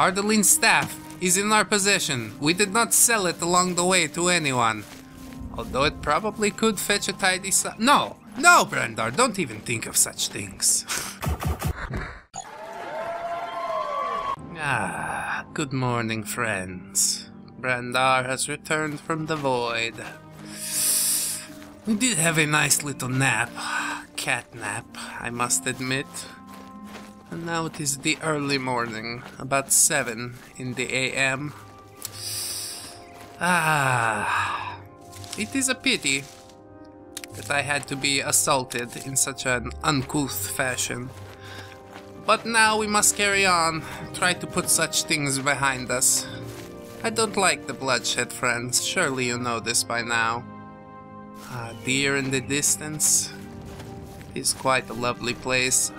Ardalene's staff is in our possession. We did not sell it along the way to anyone. Although it probably could fetch a tidy sum. No! No, Bran'dar, don't even think of such things. Ah, good morning, friends. Bran'dar has returned from the void. We did have a nice little nap. Cat nap, I must admit. And now it is the early morning, about 7 in the AM. Ah, it is a pity that I had to be assaulted in such an uncouth fashion. But now we must carry on, try to put such things behind us. I don't like the bloodshed, friends, surely you know this by now. Ah, deer in the distance. It is quite a lovely place.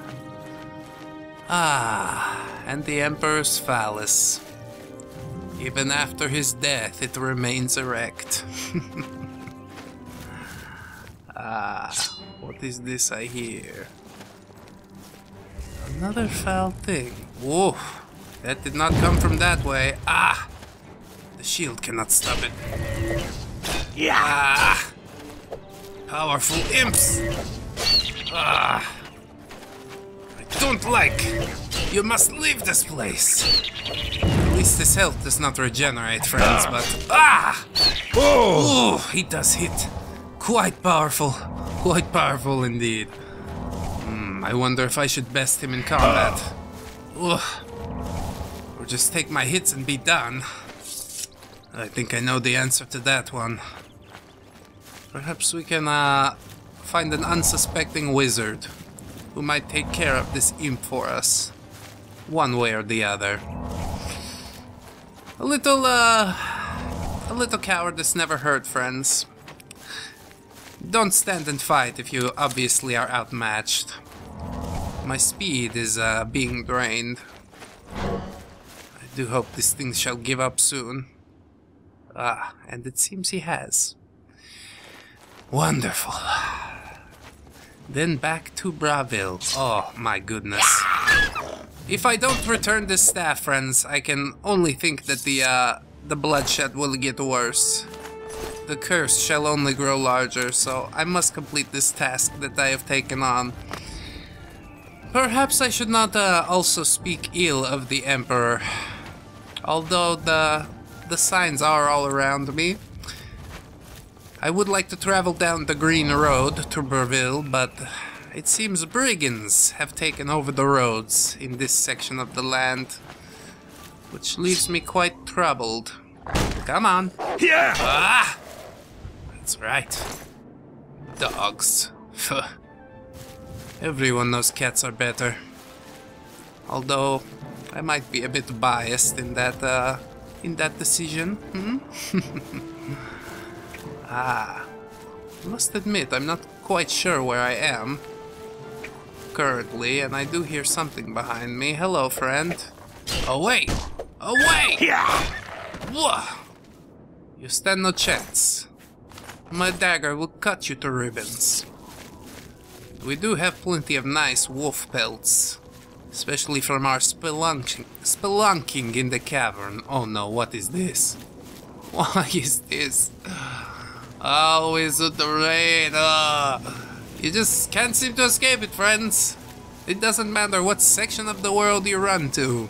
Ah, and the Emperor's phallus. Even after his death, it remains erect. Ah, what is this I hear? Another foul thing. Whoa, that did not come from that way. Ah, the shield cannot stop it. Yeah. Ah, powerful imps. Ah, I don't like. You must leave this place. At least his health does not regenerate, friends. But ah, oh, he does hit. Quite powerful indeed. I wonder if I should best him in combat. Ugh. Or just take my hits and be done. I think I know the answer to that one. Perhaps we can find an unsuspecting wizard who might take care of this imp for us, one way or the other. A little cowardice never hurt, friends. Don't stand and fight if you obviously are outmatched. My speed is being drained. I do hope this thing shall give up soon. Ah, and it seems he has. Wonderful. Then back to Bravil. Oh my goodness. If I don't return this staff, friends, I can only think that the bloodshed will get worse. The curse shall only grow larger, so I must complete this task that I have taken on. Perhaps I should not also speak ill of the Emperor. Although the signs are all around me. I would like to travel down the green road to Bravil, but it seems brigands have taken over the roads in this section of the land, which leaves me quite troubled. Come on. Yeah. Ah! That's right. Dogs. Everyone knows cats are better. Although I might be a bit biased in that decision. Ah, I must admit I'm not quite sure where I am currently, and I do hear something behind me. Hello, friend. Away! Away! Yeah. Whoa! You stand no chance. My dagger will cut you to ribbons. We do have plenty of nice wolf pelts, especially from our spelunking in the cavern. Oh no, what is this? What is this? Oh, is it the rain? You just can't seem to escape it, friends. It doesn't matter what section of the world you run to.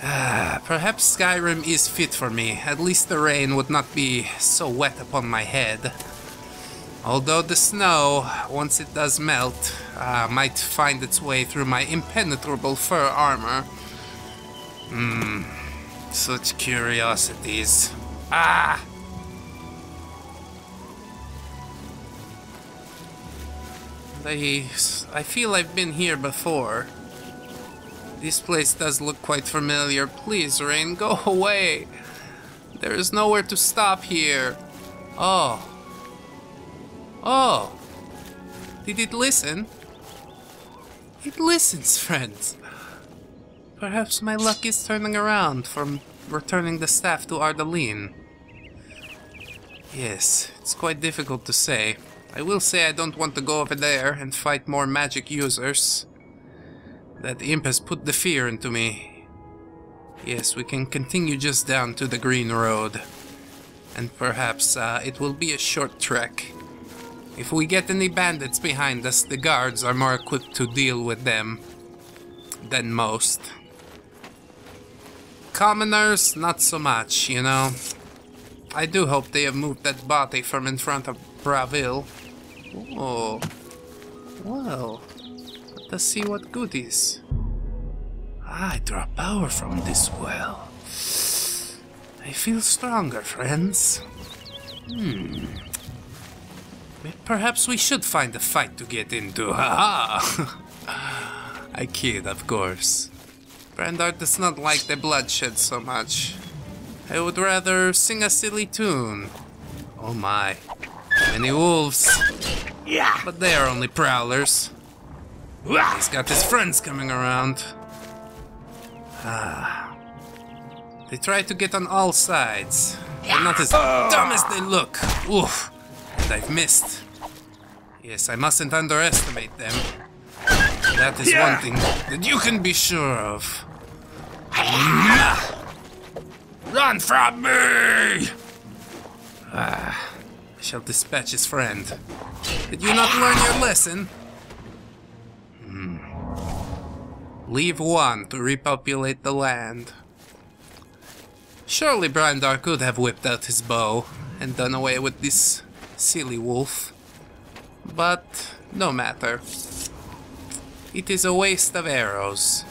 Perhaps Skyrim is fit for me. At least the rain would not be so wet upon my head. Although the snow, once it does melt, might find its way through my impenetrable fur armor. Hmm, such curiosities. Ah! I feel I've been here before. This place does look quite familiar. Please, rain, go away. There is nowhere to stop here. Oh. Oh. Did it listen? It listens, friends. Perhaps my luck is turning around from returning the staff to Ardalene. Yes, it's quite difficult to say. I will say I don't want to go over there and fight more magic users. That imp has put the fear into me. Yes, we can continue just down to the green road. And perhaps it will be a short trek. If we get any bandits behind us, the guards are more equipped to deal with them than most. Commoners, not so much, you know. I do hope they have moved that body from in front of Bravil. Oh, well, let us see what goodies. I draw power from this well. I feel stronger, friends. Perhaps we should find a fight to get into. Ha-ha! I kid, of course. Bran'dar does not like the bloodshed so much. I would rather sing a silly tune. Oh my. Many wolves. Yeah. But they are only prowlers. He's got his friends coming around. They try to get on all sides. They're not as dumb as they look. Oof. And I've missed. Yes, I mustn't underestimate them. That is one thing that you can be sure of. Run from me! I shall dispatch his friend. Did you not learn your lesson? Leave one to repopulate the land. Surely Bran'dar could have whipped out his bow and done away with this silly wolf. But no matter. It is a waste of arrows.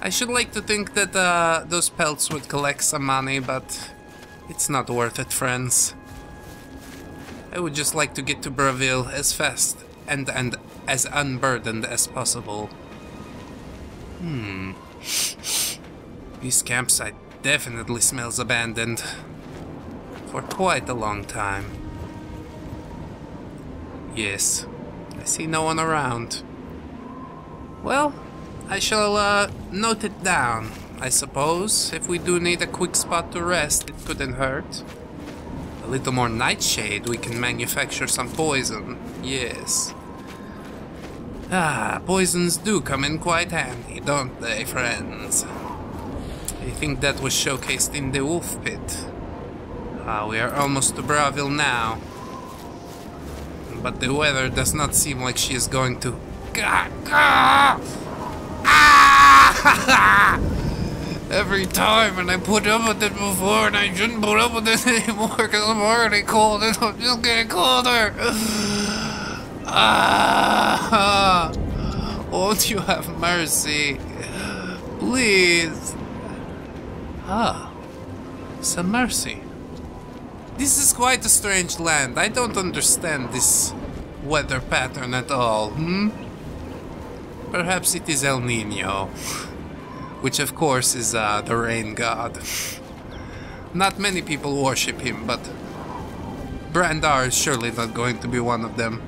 I should like to think that those pelts would collect some money, but it's not worth it, friends. I would just like to get to Bravil as fast and as unburdened as possible. This campsite definitely smells abandoned for quite a long time. Yes, I see no one around. Well, I shall note it down, I suppose. If we do need a quick spot to rest, it couldn't hurt. A little more nightshade, we can manufacture some poison. Yes. Poisons do come in quite handy, don't they, friends? I think that was showcased in the wolf pit. We are almost to Bravil now. But the weather does not seem like she is going to... Every time, and I put up with it before, and I shouldn't put up with it anymore, because I'm already cold, and I'm just getting colder. Won't you have mercy? Please. Some mercy. This is quite a strange land. I don't understand this weather pattern at all, Perhaps it is El Nino, which of course is the rain god. Not many people worship him, but Bran'dar is surely not going to be one of them.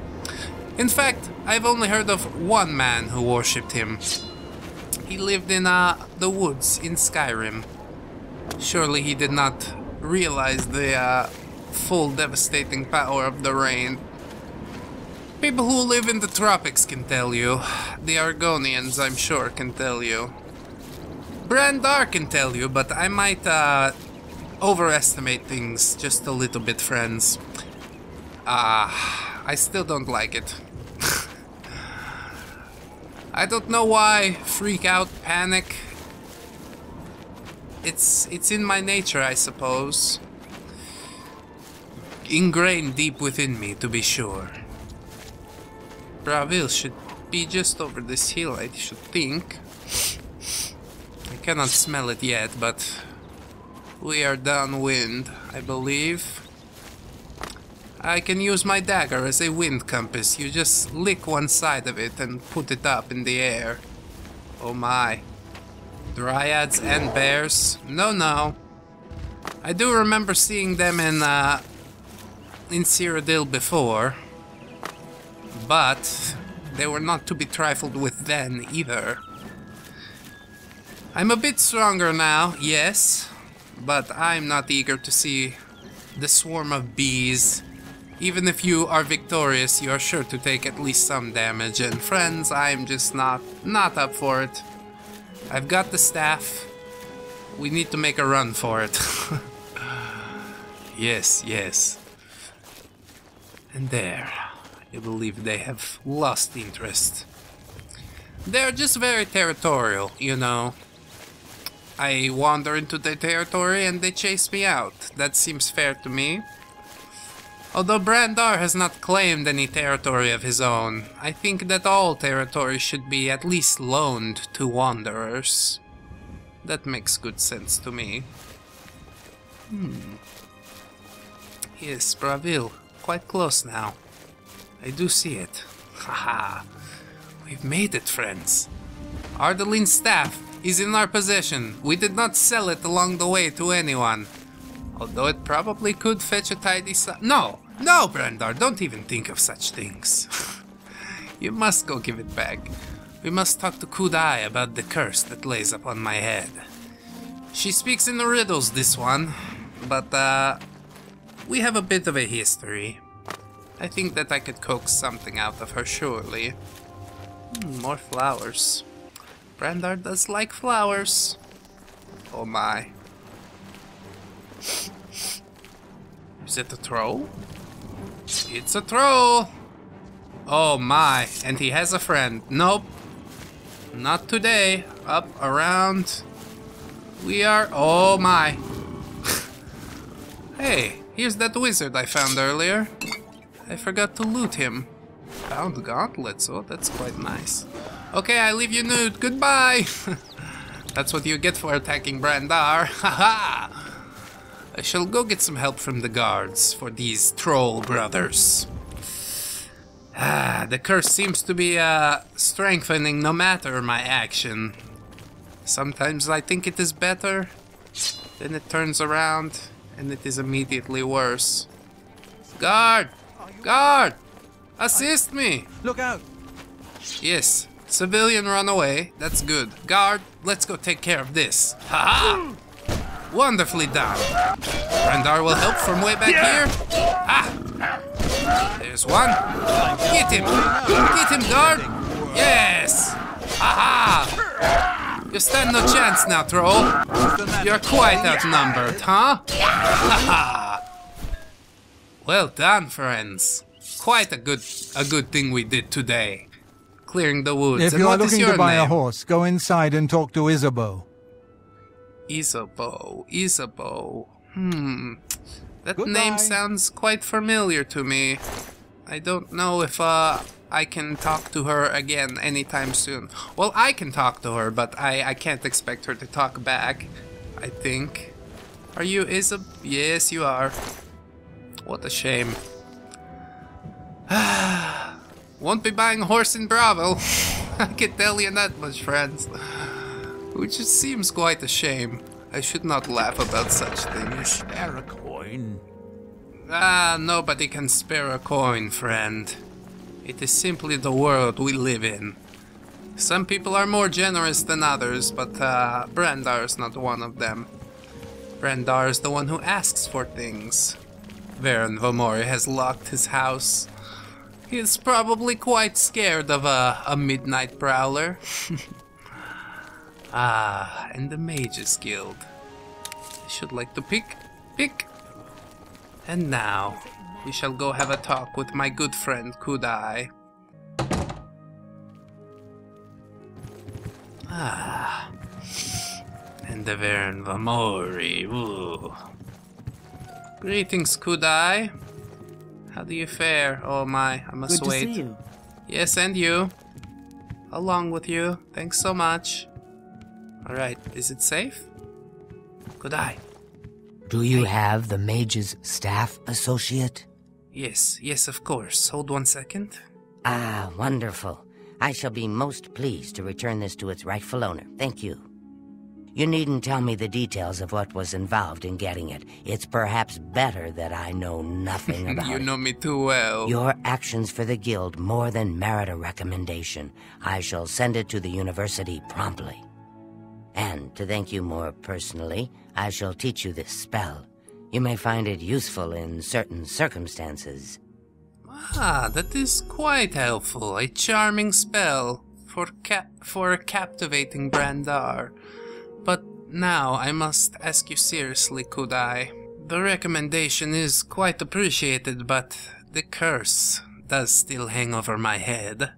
In fact, I've only heard of one man who worshipped him. He lived in the woods in Skyrim. Surely he did not realize the full devastating power of the rain. People who live in the tropics can tell you. The Argonians, I'm sure, can tell you. Bran'dar can tell you, but I might overestimate things just a little bit, friends. I still don't like it. I don't know why. Freak out, panic. It's in my nature, I suppose. Ingrained deep within me, to be sure. Bravil should be just over this hill, I should think. I cannot smell it yet, but we are downwind, I believe. I can use my dagger as a wind compass. You just lick one side of it and put it up in the air. Oh my. Dryads and bears? No, no. I do remember seeing them in Cyrodiil before. But they were not to be trifled with then either. I'm a bit stronger now, yes. But I'm not eager to see the swarm of bees. Even if you are victorious, you are sure to take at least some damage, and friends, I'm just not up for it. I've got the staff. We need to make a run for it. Yes, yes. And there. I believe they have lost interest. They're just very territorial, you know. I wander into their territory and they chase me out. That seems fair to me. Although Bran'dar has not claimed any territory of his own, I think that all territory should be at least loaned to wanderers. That makes good sense to me. Yes, Bravil. Quite close now. I do see it. Haha. We've made it, friends. Ardalene's staff is in our possession. We did not sell it along the way to anyone. Although it probably could fetch a tidy No! No, Bran'dar, don't even think of such things. You must go give it back. We must talk to Kud'Ei about the curse that lays upon my head. She speaks in the riddles, this one. But, we have a bit of a history. I think that I could coax something out of her, surely. More flowers. Bran'dar does like flowers. Oh my. Is it a troll? It's a troll! Oh my, and he has a friend. Nope. Not today. Up, around. We are... Oh my. Hey, here's that wizard I found earlier. I forgot to loot him. Found gauntlets, oh that's quite nice. Okay, I leave you nude, goodbye! That's what you get for attacking Bran'dar, haha! I shall go get some help from the guards for these troll brothers. The curse seems to be strengthening no matter my action. Sometimes I think it is better, then it turns around and it is immediately worse. Guard! Guard! Assist me! Look out! Yes, civilian run away, that's good. Guard, let's go take care of this. Haha! Wonderfully done. Bran'dar will help from way back here. Ah! There's one. Get him! Get him, guard! Yes! Aha! You stand no chance now, troll. You're quite outnumbered, huh? Haha! Well done, friends. Quite a good thing we did today, clearing the woods. If you're looking to buy a horse, go inside and talk to Isabeau. Isabeau, Isabeau. That name sounds quite familiar to me. I don't know if I can talk to her again anytime soon. Well, I can talk to her, but I can't expect her to talk back. I think. Are you Isabeau? Yes, you are. What a shame. Won't be buying a horse in Bravil. I can tell you that much, friends. Which it seems quite a shame. I should not laugh about such things. Spare a coin? Ah, nobody can spare a coin, friend. It is simply the world we live in. Some people are more generous than others, but Bran'dar is not one of them. Bran'dar is the one who asks for things. Varon Vamori has locked his house. He is probably quite scared of a midnight prowler. And the Mages Guild. I should like to pick. And now, we shall go have a talk with my good friend Kud'Ei. And the Varon Vamori. Ooh. Greetings, Kud'Ei. How do you fare? Oh my, I must wait. Good to see you. Yes, and you. Along with you. Thanks so much. Alright, is it safe? Kud'Ei. Do you have the mage's staff, associate? Yes, yes, of course. Hold 1 second. Ah, wonderful. I shall be most pleased to return this to its rightful owner. Thank you. You needn't tell me the details of what was involved in getting it. It's perhaps better that I know nothing about it. You know me too well. Your actions for the guild more than merit a recommendation. I shall send it to the university promptly. And, to thank you more personally, I shall teach you this spell. You may find it useful in certain circumstances. Ah, that is quite helpful. A charming spell. for captivating Bran'dar. But now I must ask you seriously, Kud'Ei. The recommendation is quite appreciated, but the curse does still hang over my head.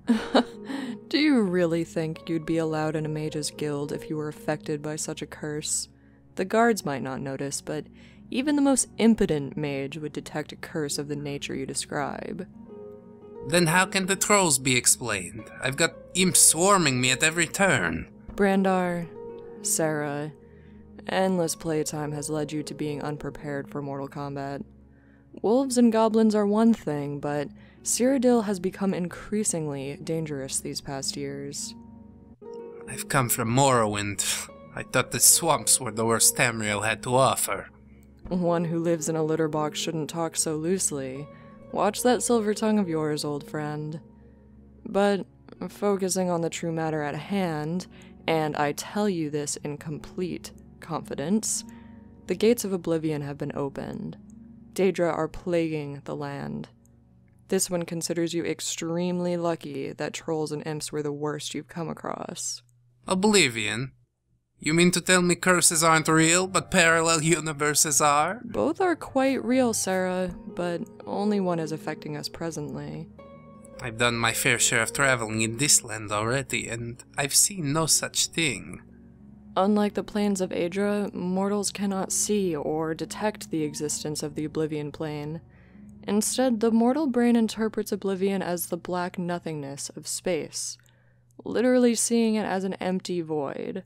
Do you really think you'd be allowed in a mage's guild if you were affected by such a curse? The guards might not notice, but even the most impotent mage would detect a curse of the nature you describe. Then how can the trolls be explained? I've got imps swarming me at every turn. Bran'dar, Sarah, endless playtime has led you to being unprepared for mortal combat. Wolves and goblins are one thing, but Cyrodiil has become increasingly dangerous these past years. I've come from Morrowind. I thought the swamps were the worst Tamriel had to offer. One who lives in a litter box shouldn't talk so loosely. Watch that silver tongue of yours, old friend. But focusing on the true matter at hand, and I tell you this in complete confidence, the gates of Oblivion have been opened. Daedra are plaguing the land. This one considers you extremely lucky that trolls and imps were the worst you've come across. Oblivion? You mean to tell me curses aren't real, but parallel universes are? Both are quite real, Sarah, but only one is affecting us presently. I've done my fair share of traveling in this land already, and I've seen no such thing. Unlike the planes of Aedra, mortals cannot see or detect the existence of the Oblivion plane. Instead, the mortal brain interprets Oblivion as the black nothingness of space, literally seeing it as an empty void.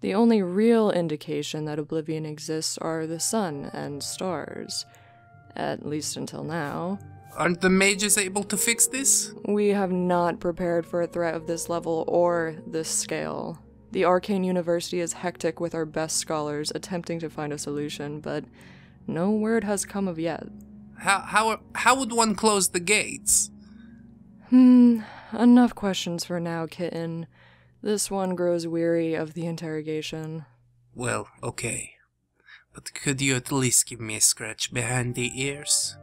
The only real indication that Oblivion exists are the sun and stars, at least until now. Aren't the mages able to fix this? We have not prepared for a threat of this level or this scale. The Arcane University is hectic with our best scholars attempting to find a solution, but no word has come of yet. How would one close the gates? Enough questions for now, kitten. This one grows weary of the interrogation. Well, okay. But could you at least give me a scratch behind the ears?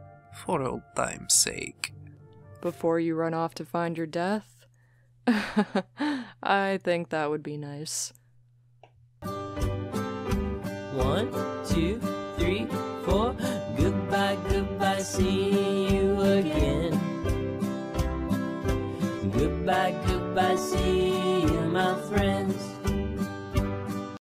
For old time's sake. Before you run off to find your death? I think that would be nice. 1, 2, 3, 4. Goodbye, goodbye, see you again. Goodbye, goodbye, see you, my friends.